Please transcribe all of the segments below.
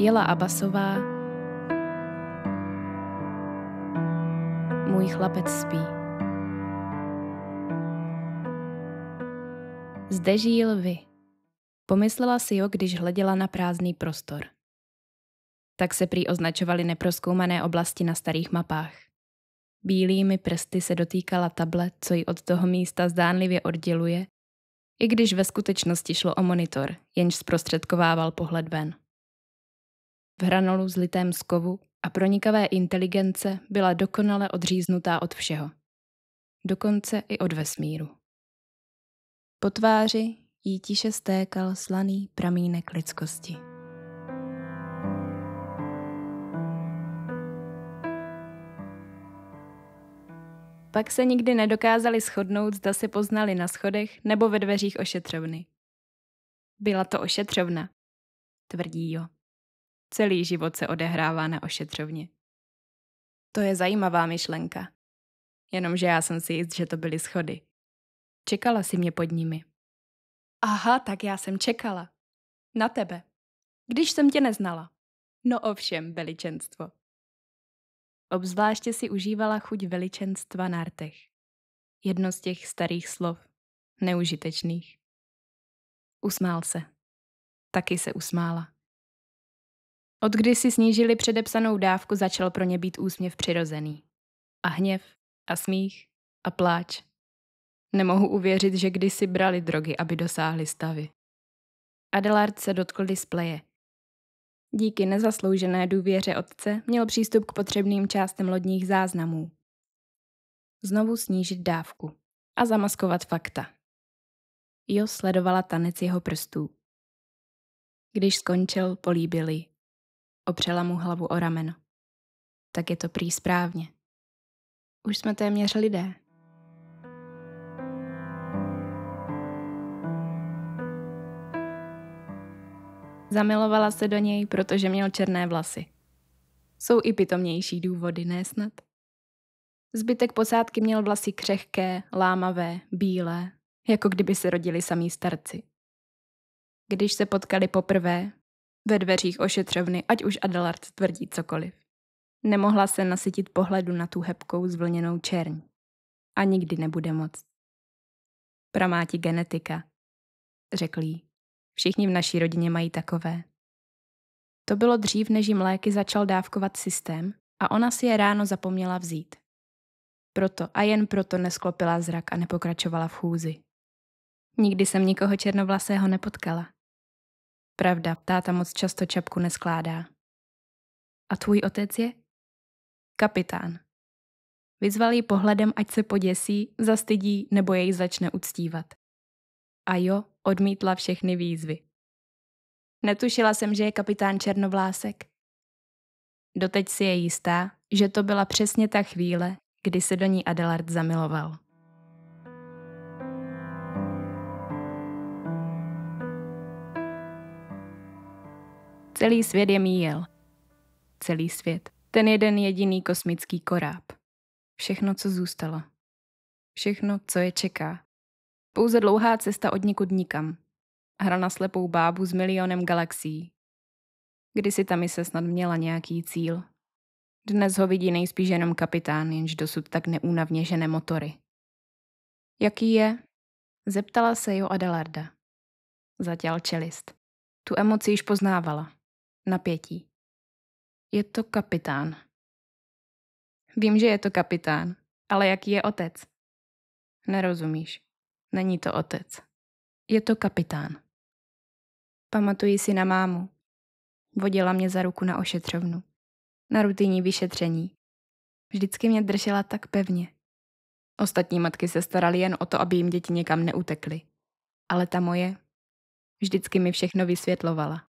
Jela Abasová, Můj chlapec spí. Zde žijí lvi. Pomyslela si Jo, když hleděla na prázdný prostor. Tak se prý označovaly neprozkoumané oblasti na starých mapách. Bílými prsty se dotýkala tablet, co ji od toho místa zdánlivě odděluje, i když ve skutečnosti šlo o monitor, jenž zprostředkovával pohled ven. V hranolu zlitém z kovu a pronikavé inteligence byla dokonale odříznutá od všeho. Dokonce i od vesmíru. Po tváři jí tiše stékal slaný pramínek lidskosti. Pak se nikdy nedokázali shodnout, zda se poznali na schodech nebo ve dveřích ošetřovny. Byla to ošetřovna, tvrdí Jo. Celý život se odehrává na ošetřovně. To je zajímavá myšlenka. Jenomže já jsem si jist, že to byly schody. Čekala si mě pod nimi. Aha, tak já jsem čekala. Na tebe. Když jsem tě neznala. No ovšem, veličenstvo. Obzvláště si užívala chuť veličenstva na rtech. Jedno z těch starých slov, neužitečných. Usmál se. Taky se usmála. Odkdy si snížili předepsanou dávku, začal pro ně být úsměv přirozený. A hněv, a smích, a pláč. Nemohu uvěřit, že kdysi brali drogy, aby dosáhli stavy. Adelard se dotkl displeje. Díky nezasloužené důvěře otce měl přístup k potřebným částem lodních záznamů. Znovu snížit dávku a zamaskovat fakta. Io sledovala tanec jeho prstů. Když skončil, políbil ji. Opřela mu hlavu o rameno. Tak je to prý správně. Už jsme téměř lidé. Zamilovala se do něj, protože měl černé vlasy. Jsou i pitomnější důvody, ne snad? Zbytek posádky měl vlasy křehké, lámavé, bílé, jako kdyby se rodili samí starci. Když se potkali poprvé, ve dveřích ošetřovny, ať už Adelard tvrdí cokoliv. Nemohla se nasytit pohledu na tu hebkou zvlněnou čerň. A nikdy nebude moc. Pramáti genetika, řekl jí. Všichni v naší rodině mají takové. To bylo dřív, než jim léky začal dávkovat systém a ona si je ráno zapomněla vzít. Proto a jen proto nesklopila zrak a nepokračovala v chůzi. Nikdy jsem nikoho černovlasého nepotkala. Pravda, táta moc často čapku neskládá. A tvůj otec je? Kapitán. Vyzval ji pohledem, ať se poděsí, zastydí nebo jej začne uctívat. A Jo odmítla všechny výzvy. Netušila jsem, že je kapitán černovlásek. Doteď si je jistá, že to byla přesně ta chvíle, kdy se do ní Adelard zamiloval. Celý svět je míjel. Celý svět. Ten jeden jediný kosmický koráb. Všechno, co zůstalo. Všechno, co je čeká. Pouze dlouhá cesta od někud nikam. Hra na slepou bábu s milionem galaxií. Kdysi ta mise snad měla nějaký cíl. Dnes ho vidí nejspíš jenom kapitán, jenž dosud tak neúnavně žene motory. Jaký je? Zeptala se Jo Adelarda. Zatěl čelist. Tu emoci již poznávala. Napětí. Je to kapitán. Vím, že je to kapitán, ale jaký je otec? Nerozumíš. Není to otec. Je to kapitán. Pamatuji si na mámu. Vodila mě za ruku na ošetřovnu. Na rutinní vyšetření. Vždycky mě držela tak pevně. Ostatní matky se staraly jen o to, aby jim děti někam neutekly. Ale ta moje vždycky mi všechno vysvětlovala.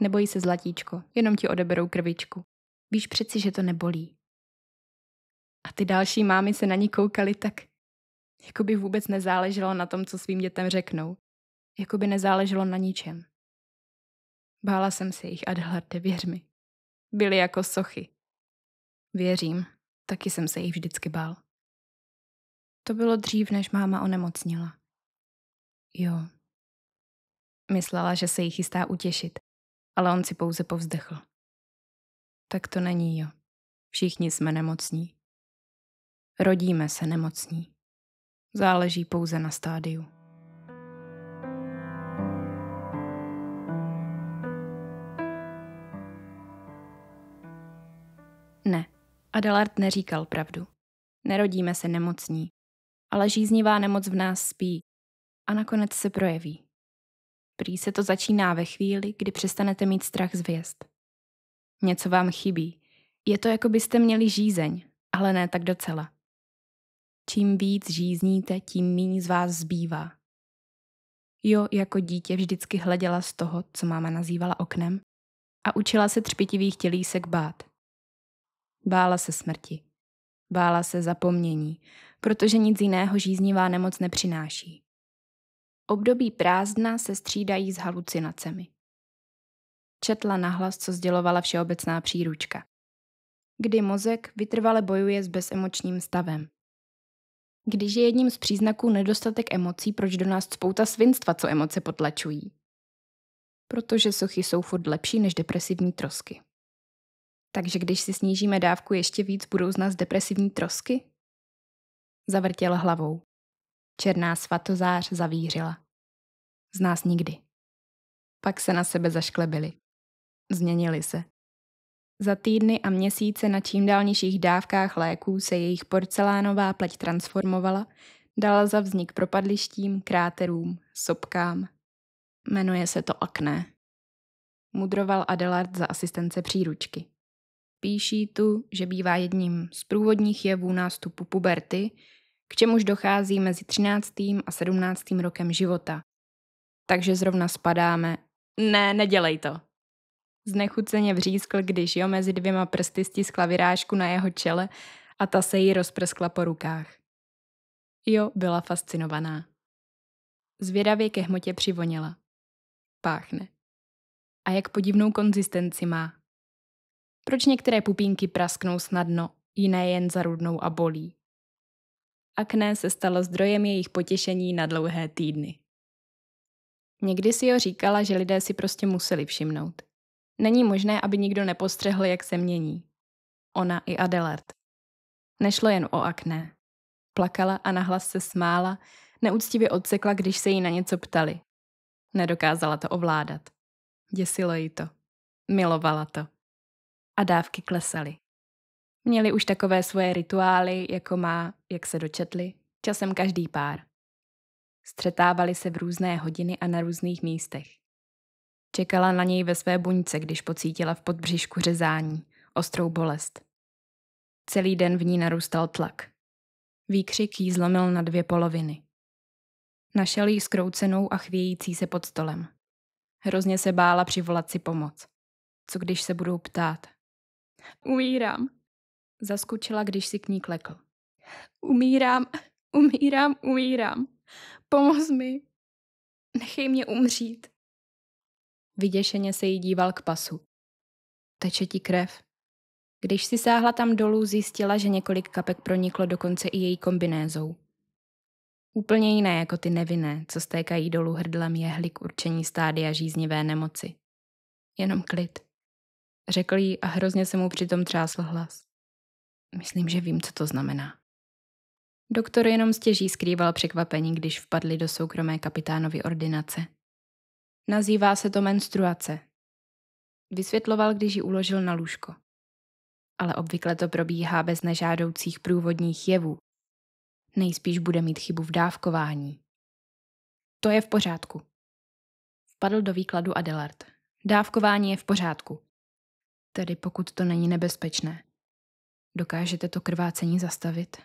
Neboj se, zlatíčko, jenom ti odeberou krvičku. Víš přeci, že to nebolí. A ty další mámy se na ní koukaly tak, jako by vůbec nezáleželo na tom, co svým dětem řeknou. Jako by nezáleželo na ničem. Bála jsem se jich, Adelarde, věř mi. Byly jako sochy. Věřím, taky jsem se jich vždycky bál. To bylo dřív, než máma onemocnila. Jo. Myslela, že se jí chystá utěšit, ale on si pouze povzdechl. Tak to není, jo. Všichni jsme nemocní. Rodíme se nemocní. Záleží pouze na stádiu. Ne, Adelard neříkal pravdu. Nerodíme se nemocní, ale žíznivá nemoc v nás spí a nakonec se projeví. Prý se to začíná ve chvíli, kdy přestanete mít strach z hvězd. Něco vám chybí. Je to, jako byste měli žízeň, ale ne tak docela. Čím víc žízníte, tím míň z vás zbývá. Jo, jako dítě vždycky hleděla z toho, co máma nazývala oknem, a učila se třpitivých tělísek bát. Bála se smrti. Bála se zapomnění, protože nic jiného žíznivá nemoc nepřináší. Období prázdna se střídají s halucinacemi. Četla nahlas, co sdělovala všeobecná příručka. Kdy mozek vytrvale bojuje s bezemočním stavem. Když je jedním z příznaků nedostatek emocí, proč do nás spouta svinstva, co emoce potlačují? Protože sochy jsou furt lepší než depresivní trosky. Takže když si snížíme dávku ještě víc, budou z nás depresivní trosky? Zavrtěl hlavou. Černá svatozář zavířila. Z nás nikdy. Pak se na sebe zašklebili. Změnili se. Za týdny a měsíce na čím dál nižších dávkách léků se jejich porcelánová pleť transformovala, dala za vznik propadlištím, kráterům, sopkám. Jmenuje se to akné. Mudroval Adelard za asistence příručky. Píší tu, že bývá jedním z průvodních jevů nástupu puberty, k čemuž dochází mezi 13. a 17. rokem života. Takže zrovna spadáme. Ne, nedělej to. Znechuceně vřískl, když Jo mezi dvěma prsty stiskla vyrážku na jeho čele a ta se jí rozprskla po rukách. Jo byla fascinovaná. Zvědavě ke hmotě přivoněla. Páchne. A jak podivnou konzistenci má. Proč některé pupínky prasknou snadno, jiné jen zarudnou a bolí? Akné se stalo zdrojem jejich potěšení na dlouhé týdny. Někdy si Jo říkala, že lidé si prostě museli všimnout. Není možné, aby nikdo nepostřehl, jak se mění. Ona i Adelard. Nešlo jen o akné. Plakala a nahlas se smála, neúctivě odsekla, když se jí na něco ptali. Nedokázala to ovládat. Děsilo jí to. Milovala to. A dávky klesaly. Měli už takové svoje rituály, jako má, jak se dočetli, časem každý pár. Střetávali se v různé hodiny a na různých místech. Čekala na něj ve své buňce, když pocítila v podbřišku řezání, ostrou bolest. Celý den v ní narůstal tlak. Výkřik jí zlomil na dvě poloviny. Našel jí zkroucenou a chvějící se pod stolem. Hrozně se bála přivolat si pomoc. Co když se budou ptát? Umírám. Zaskučila, když si k ní klekl. Umírám. Pomoz mi. Nechej mě umřít. Vyděšeně se jí díval k pasu. Teče ti krev. Když si sáhla tam dolů, zjistila, že několik kapek proniklo dokonce i její kombinézou. Úplně jiné jako ty nevinné, co stékají dolů hrdlem jehly k určení stádia žíznivé nemoci. Jenom klid. Řekl jí a hrozně se mu přitom třásl hlas. Myslím, že vím, co to znamená. Doktor jenom stěží skrýval překvapení, když vpadli do soukromé kapitánovy ordinace. Nazývá se to menstruace. Vysvětloval, když ji uložil na lůžko. Ale obvykle to probíhá bez nežádoucích průvodních jevů. Nejspíš bude mít chybu v dávkování. To je v pořádku. Vpadl do výkladu Adelard. Dávkování je v pořádku. Tedy pokud to není nebezpečné. Dokážete to krvácení zastavit?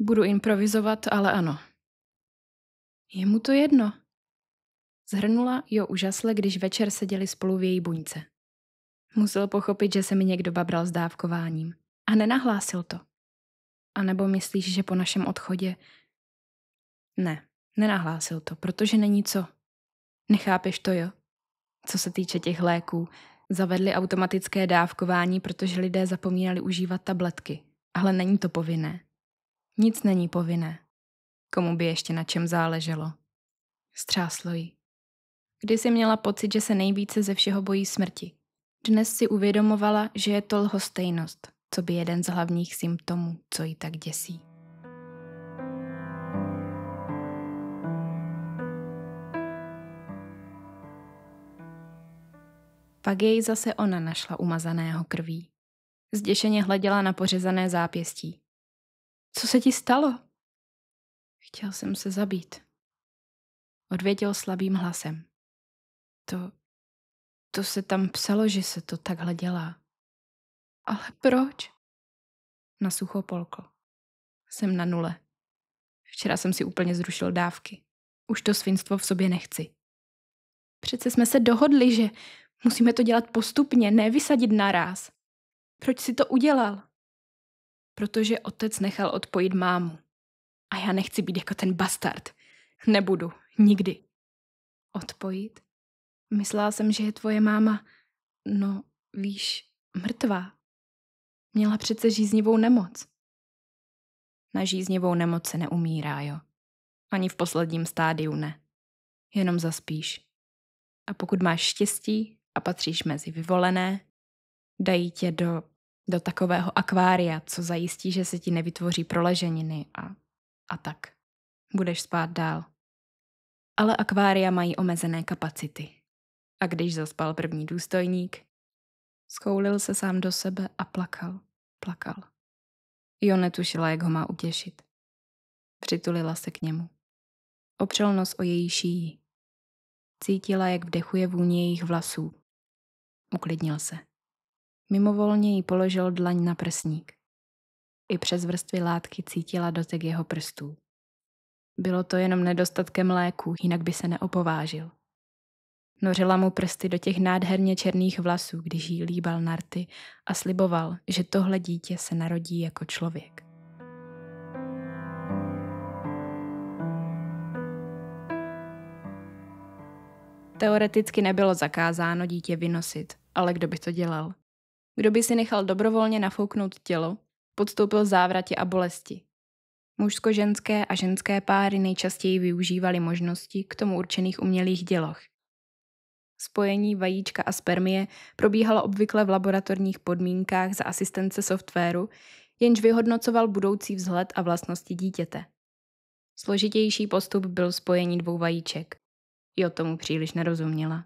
Budu improvizovat, ale ano. Je mu to jedno. Zhrnula Jo úžasle, když večer seděli spolu v její buňce. Musel pochopit, že se mi někdo babral s dávkováním. A nenahlásil to. A nebo myslíš, že po našem odchodě... Ne, nenahlásil to, protože není co. Nechápeš to, Jo? Co se týče těch léků, zavedli automatické dávkování, protože lidé zapomínali užívat tabletky. Ale není to povinné. Nic není povinné. Komu by ještě na čem záleželo? Střáslo jí. Kdysi měla pocit, že se nejvíce ze všeho bojí smrti. Dnes si uvědomovala, že je to lhostejnost, coby jeden z hlavních symptomů, co ji tak děsí. Pak jej zase ona našla umazaného krví. Zděšeně hleděla na pořezané zápěstí. Co se ti stalo? Chtěl jsem se zabít. Odvěděl slabým hlasem. To se tam psalo, že se to takhle dělá. Ale proč? Nasucho polkl. Jsem na nule. Včera jsem si úplně zrušil dávky. Už to svinstvo v sobě nechci. Přece jsme se dohodli, že musíme to dělat postupně, ne vysadit naráz. Proč si to udělal? Protože otec nechal odpojit mámu. A já nechci být jako ten bastard. Nebudu. Nikdy. Odpojit? Myslela jsem, že je tvoje máma, no víš, mrtvá. Měla přece žíznivou nemoc. Na žíznivou nemoc se neumírá, jo. Ani v posledním stádiu ne. Jenom zaspíš. A pokud máš štěstí a patříš mezi vyvolené, dají tě do takového akvária, co zajistí, že se ti nevytvoří proleženiny a tak. Budeš spát dál. Ale akvária mají omezené kapacity. A když zaspal první důstojník, schoulil se sám do sebe a plakal. Io netušila, jak ho má utěšit. Přitulila se k němu. Opřel nos o její šíji. Cítila, jak vdechuje vůni jejich vlasů. Uklidnil se. Mimovolně jí položil dlaň na prsník. I přes vrstvy látky cítila dotek jeho prstů. Bylo to jenom nedostatkem léku, jinak by se neopovážil. Nořila mu prsty do těch nádherně černých vlasů, když jí líbal narty a sliboval, že tohle dítě se narodí jako člověk. Teoreticky nebylo zakázáno dítě vynosit, ale kdo by to dělal? Kdo by si nechal dobrovolně nafouknout tělo, podstoupil závratě a bolesti? Mužsko-ženské a ženské páry nejčastěji využívaly možnosti k tomu určených umělých děloch. Spojení vajíčka a spermie probíhalo obvykle v laboratorních podmínkách za asistence softwaru, jenž vyhodnocoval budoucí vzhled a vlastnosti dítěte. Složitější postup byl spojení dvou vajíček. Io tomu příliš nerozuměla.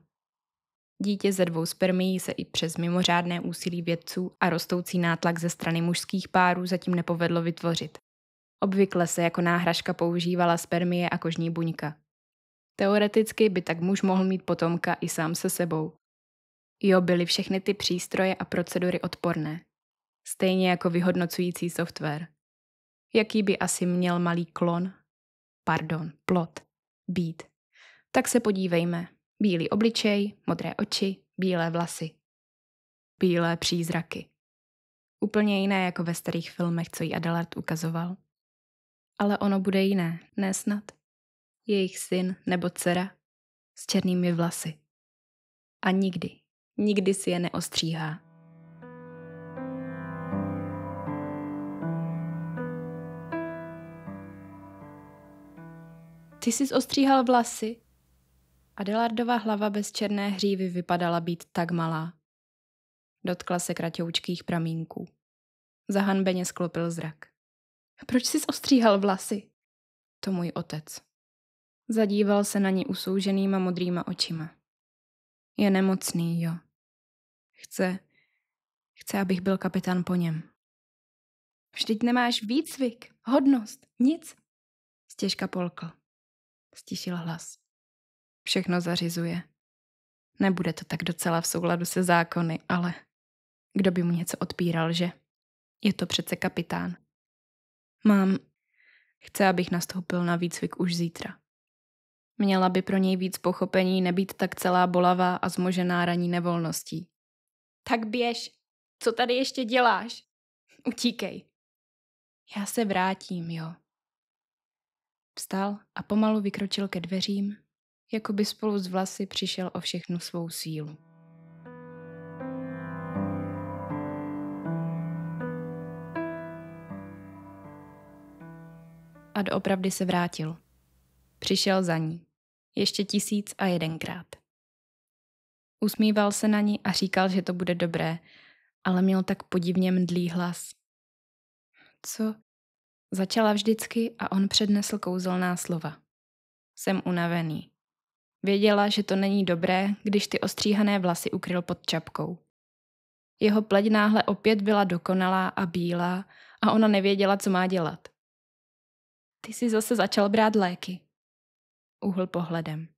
Dítě ze dvou spermií se i přes mimořádné úsilí vědců a rostoucí nátlak ze strany mužských párů zatím nepovedlo vytvořit. Obvykle se jako náhražka používala spermie a kožní buňka. Teoreticky by tak muž mohl mít potomka i sám se sebou. Jo, byly všechny ty přístroje a procedury odporné. Stejně jako vyhodnocující software. Jaký by asi měl malý plot být. Tak se podívejme. Bílý obličej, modré oči, bílé vlasy. Bílé přízraky. Úplně jiné jako ve starých filmech, co jí Adelard ukazoval. Ale ono bude jiné, ne snad. Jejich syn nebo dcera s černými vlasy. A nikdy si je neostříhá. Ty jsi ostříhal vlasy? Adelardova hlava bez černé hřívy vypadala být tak malá. Dotkla se kratoučkých pramínků. Zahanbeně sklopil zrak. Proč jsi ostříhal vlasy? To můj otec. Zadíval se na ní usouženýma modrýma očima. Je nemocný, jo. Chce, abych byl kapitán po něm. Vždyť nemáš výcvik, hodnost, nic. Stěžka polkl. Stišil hlas. Všechno zařizuje. Nebude to tak docela v souladu se zákony, ale kdo by mu něco odpíral, že? Je to přece kapitán. Chce, abych nastoupil na výcvik už zítra. Měla by pro něj víc pochopení, nebýt tak celá bolavá a zmožená raní nevolností. Tak běž, co tady ještě děláš? Utíkej. Já se vrátím, jo. Vstal a pomalu vykročil ke dveřím, jako by spolu s vlasy přišel o všechnu svou sílu. A doopravdy se vrátil. Přišel za ní. Ještě 1001krát. Usmíval se na ní a říkal, že to bude dobré, ale měl tak podivně mdlý hlas. Co? Začala vždycky a on přednesl kouzelná slova. Jsem unavený. Věděla, že to není dobré, když ty ostříhané vlasy ukryl pod čapkou. Jeho pleť náhle opět byla dokonalá a bílá a ona nevěděla, co má dělat. Ty jsi zase začal brát léky. Uhl pohledem.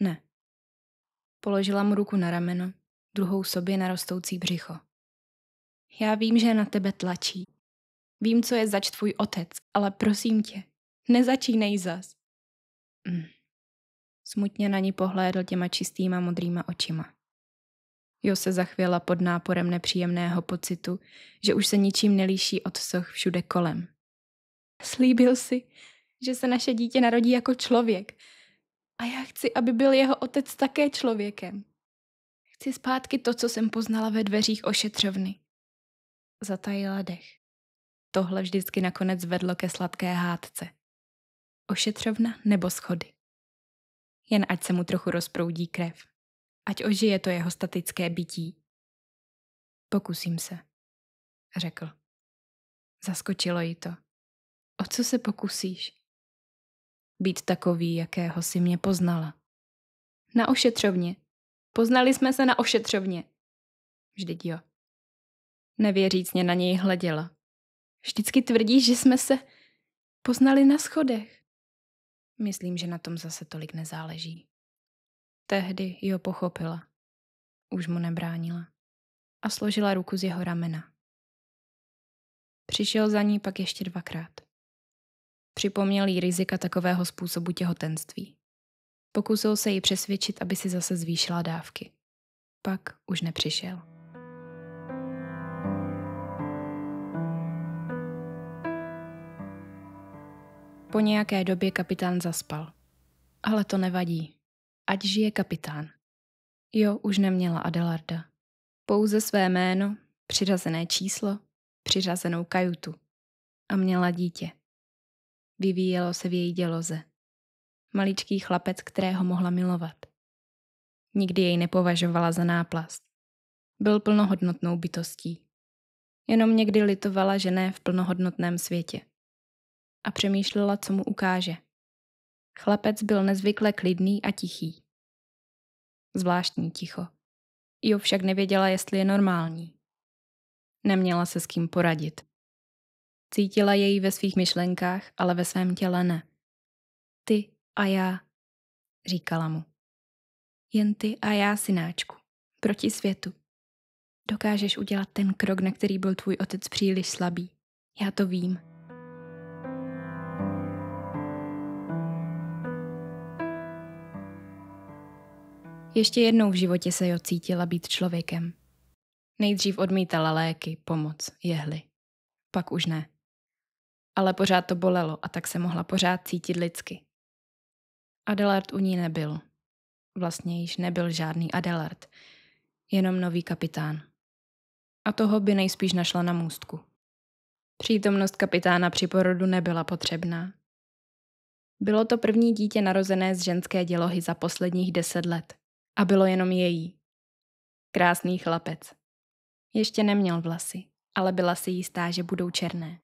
Ne. Položila mu ruku na rameno, druhou sobě na rostoucí břicho. Já vím, že na tebe tlačí. Vím, co je zač tvůj otec, ale prosím tě, nezačínej zas. Smutně na ní pohlédl těma čistýma modrýma očima. Jo se zachvěla pod náporem nepříjemného pocitu, že už se ničím nelíší od soch všude kolem. Slíbil si, že se naše dítě narodí jako člověk a já chci, aby byl jeho otec také člověkem. Chci zpátky to, co jsem poznala ve dveřích ošetřovny. Zatajila dech. Tohle vždycky nakonec vedlo ke sladké hádce. Ošetřovna nebo schody. Jen ať se mu trochu rozproudí krev. Ať ožije to jeho statické bytí. Pokusím se, řekl. Zaskočilo ji to. O co se pokusíš? Být takový, jakého si mě poznala. Na ošetřovně. Poznali jsme se na ošetřovně. Vždyť jo. Nevěřícně na něj hleděla. Vždycky tvrdíš, že jsme se poznali na schodech. Myslím, že na tom zase tolik nezáleží. Tehdy Io pochopila. Už mu nebránila. A složila ruku z jeho ramena. Přišel za ní pak ještě dvakrát. Připomněl jí rizika takového způsobu těhotenství. Pokusil se ji přesvědčit, aby si zase zvýšila dávky. Pak už nepřišel. Po nějaké době kapitán zaspal. Ale to nevadí. Ať žije kapitán. Jo, už neměla Adelarda. Pouze své jméno, přiřazené číslo, přiřazenou kajutu. A měla dítě. Vyvíjelo se v její děloze. Maličký chlapec, kterého mohla milovat. Nikdy jej nepovažovala za náplast. Byl plnohodnotnou bytostí. Jenom někdy litovala, že ne v plnohodnotném světě. A přemýšlela, co mu ukáže. Chlapec byl nezvykle klidný a tichý. Zvláštní ticho. Io však nevěděla, jestli je normální. Neměla se s kým poradit. Cítila jej ve svých myšlenkách, ale ve svém těle ne. Ty a já, říkala mu. Jen ty a já, synáčku, proti světu. Dokážeš udělat ten krok, na který byl tvůj otec příliš slabý. Já to vím. Ještě jednou v životě se Jo cítila být člověkem. Nejdřív odmítala léky, pomoc, jehly. Pak už ne. Ale pořád to bolelo a tak se mohla pořád cítit lidsky. Adelard u ní nebyl. Vlastně již nebyl žádný Adelard. Jenom nový kapitán. A toho by nejspíš našla na můstku. Přítomnost kapitána při porodu nebyla potřebná. Bylo to první dítě narozené z ženské dělohy za posledních 10 let. A bylo jenom její. Krásný chlapec. Ještě neměl vlasy, ale byla si jistá, že budou černé.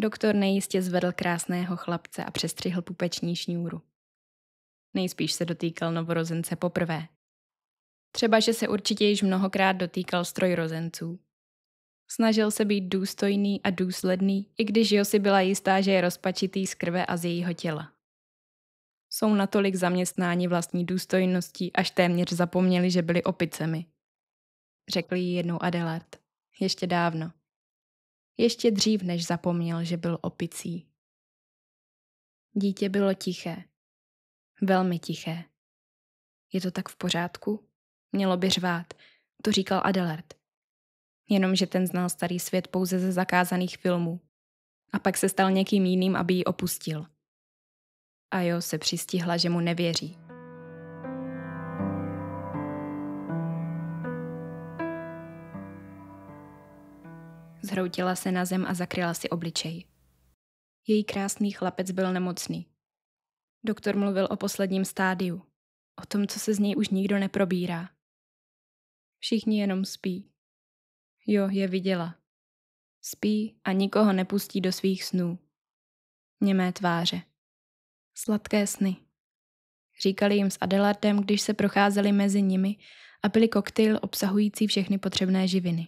Doktor nejistě zvedl krásného chlapce a přestřihl pupeční šňůru. Nejspíš se dotýkal novorozence poprvé. Třeba, že se určitě již mnohokrát dotýkal strojrozenců. Snažil se být důstojný a důsledný, i když Jo si byla jistá, že je rozpačitý z krve a z jejího těla. Jsou natolik zaměstnáni vlastní důstojností, až téměř zapomněli, že byli opicemi. Řekl jí jednou Adelard. Ještě dávno. Ještě dřív, než zapomněl, že byl opicí. Dítě bylo tiché. Velmi tiché. Je to tak v pořádku? Mělo by řvát. To říkal Adelard. Jenomže ten znal starý svět pouze ze zakázaných filmů. A pak se stal někým jiným, aby ji opustil. A Jo se přistihla, že mu nevěří. Zhroutila se na zem a zakryla si obličej. Její krásný chlapec byl nemocný. Doktor mluvil o posledním stádiu. o tom, co se z něj už nikdo neprobírá. Všichni jenom spí. Jo, je viděla. Spí a nikoho nepustí do svých snů. Němé tváře. Sladké sny. Říkali jim s Adelardem, když se procházeli mezi nimi a pili koktejl obsahující všechny potřebné živiny.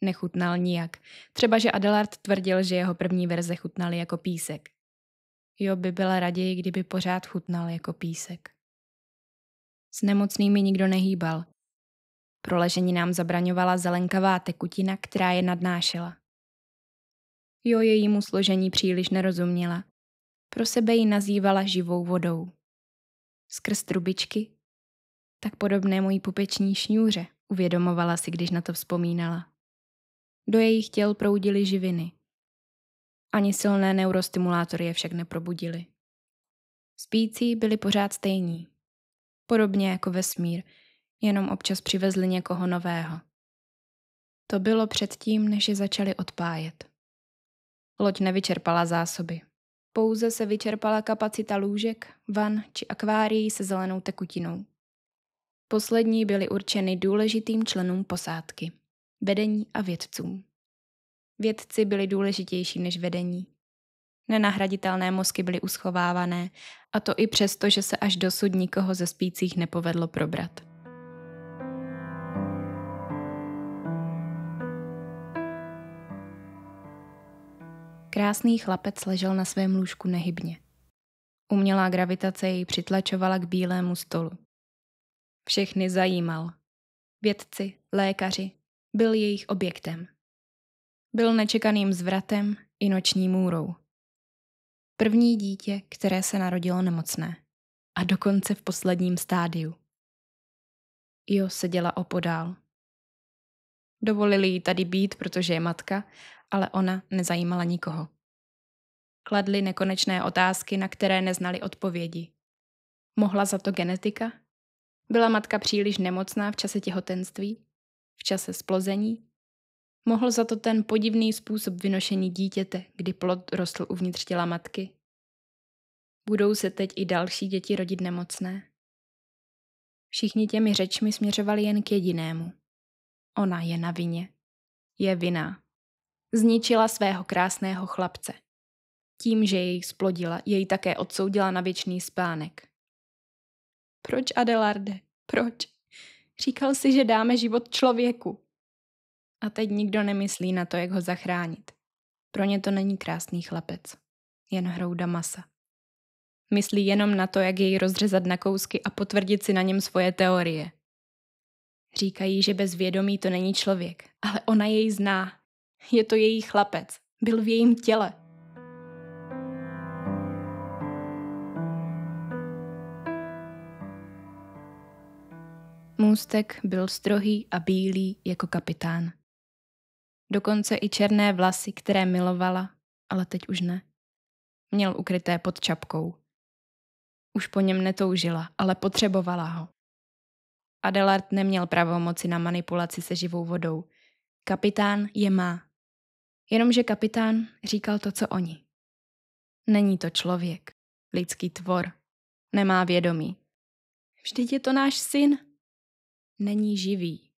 Nechutnal nijak. Třeba, že Adelard tvrdil, že jeho první verze chutnaly jako písek. Jo, by byla raději, kdyby pořád chutnal jako písek. S nemocnými nikdo nehýbal. Proležení nám zabraňovala zelenkavá tekutina, která je nadnášela. Jo, jejímu složení příliš nerozuměla. Pro sebe ji nazývala živou vodou. Skrz trubičky, tak podobné mojí pupeční šňůře, uvědomovala si, když na to vzpomínala. Do jejich těl proudily živiny. Ani silné neurostimulátory je však neprobudily. Spící byli pořád stejní. Podobně jako vesmír, jenom občas přivezli někoho nového. To bylo předtím, než je začali odpájet. Loď nevyčerpala zásoby. Pouze se vyčerpala kapacita lůžek, van či akvárií se zelenou tekutinou. Poslední byly určeny důležitým členům posádky, vedení a vědcům. Vědci byli důležitější než vedení. Nenahraditelné mozky byly uschovávané, a to i přesto, že se až dosud nikoho ze spících nepovedlo probrat. Krásný chlapec ležel na svém lůžku nehybně. Umělá gravitace jej přitlačovala k bílému stolu. Všechny zajímal. Vědci, lékaři, byl jejich objektem. Byl nečekaným zvratem i noční můrou. První dítě, které se narodilo nemocné. A dokonce v posledním stádiu. Io seděla opodál. Dovolili jí tady být, protože je matka, ale ona nezajímala nikoho. Kladli nekonečné otázky, na které neznali odpovědi. Mohla za to genetika? Byla matka příliš nemocná v čase těhotenství? V čase splození? Mohl za to ten podivný způsob vynošení dítěte, kdy plod rostl uvnitř těla matky? Budou se teď i další děti rodit nemocné? Všichni těmi řečmi směřovali jen k jedinému. Ona je na vině. Je vinná. Zničila svého krásného chlapce. Tím, že jej splodila, jej také odsoudila na věčný spánek. Proč, Adelarde? Proč? Říkal si, že dáme život člověku. A teď nikdo nemyslí na to, jak ho zachránit. Pro ně to není krásný chlapec. Jen hrouda masa. Myslí jenom na to, jak jej rozřezat na kousky a potvrdit si na něm svoje teorie. Říkají, že bez vědomí to není člověk, ale ona jej zná. Je to její chlapec. Byl v jejím těle. Můstek byl strohý a bílý jako kapitán. Dokonce i černé vlasy, které milovala, ale teď už ne. Měl ukryté pod čapkou. Už po něm netoužila, ale potřebovala ho. Adelard neměl pravomoci na manipulaci se živou vodou. Kapitán je má. Jenomže kapitán říkal to, co oni. Není to člověk, lidský tvor. Nemá vědomí. Vždyť je to náš syn. Není živý.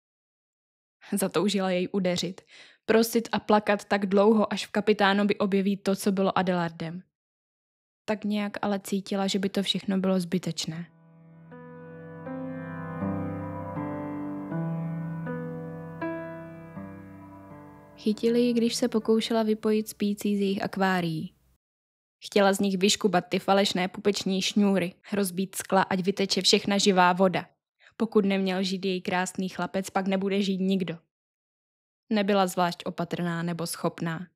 Zatoužila jej udeřit, prosit a plakat tak dlouho, až v kapitánovi objeví to, co bylo Adelardem. Tak nějak ale cítila, že by to všechno bylo zbytečné. Chytili ji, když se pokoušela vypojit spící z jejich akvárií. Chtěla z nich vyškubat ty falešné pupeční šňůry, rozbít skla, ať vyteče všechna živá voda. Pokud neměl žít její krásný chlapec, pak nebude žít nikdo. Nebyla zvlášť opatrná nebo schopná.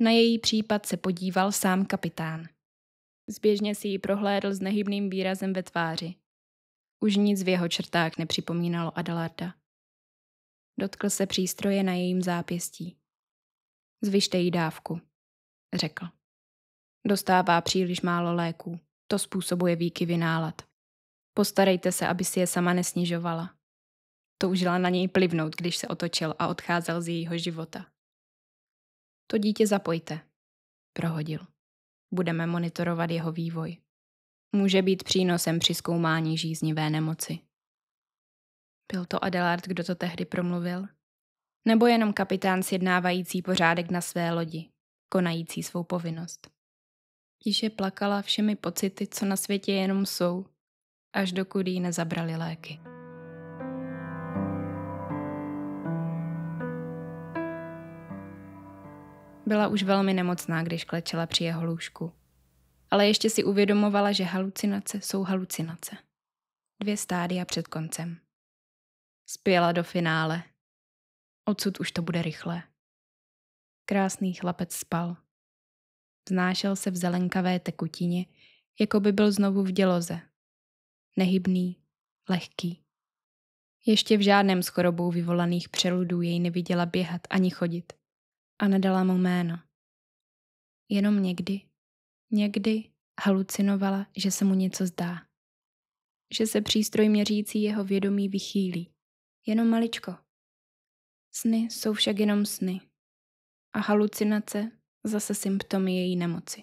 Na její případ se podíval sám kapitán. Zběžně si ji prohlédl s nehybným výrazem ve tváři. Už nic v jeho črtách nepřipomínalo Adelarda. Dotkl se přístroje na jejím zápěstí. Zvyšte jí dávku, řekl. Dostává příliš málo léků, to způsobuje výkyvy nálad. Postarejte se, aby si je sama nesnižovala. Toužila na něj plivnout, když se otočil a odcházel z jejího života. To dítě zapojte, prohodil. Budeme monitorovat jeho vývoj. může být přínosem při zkoumání žíznivé nemoci. Byl to Adelard, kdo to tehdy promluvil? Nebo jenom kapitán sjednávající pořádek na své lodi, konající svou povinnost? Tiše plakala všemi pocity, co na světě jenom jsou, až dokud jí nezabrali léky. Byla už velmi nemocná, když klečela při jeho lůžku. Ale ještě si uvědomovala, že halucinace jsou halucinace. 2 stádia před koncem. Spěla do finále. Odsud už to bude rychlé. Krásný chlapec spal. Vznášel se v zelenkavé tekutině, jako by byl znovu v děloze. Nehybný, lehký. Ještě v žádném z chorobou vyvolaných přeludů jej neviděla běhat ani chodit. A nedala mu jméno. Jenom někdy halucinovala, že se mu něco zdá. Že se přístroj měřící jeho vědomí vychýlí. Jenom maličko. Sny jsou však jenom sny. A halucinace zase symptomy její nemoci.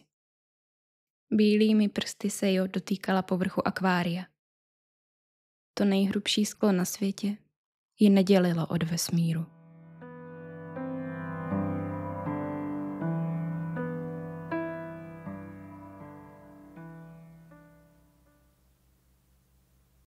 Bílými prsty se Jo dotýkala povrchu akvária. To nejhrubší sklo na světě ji nedělilo od vesmíru.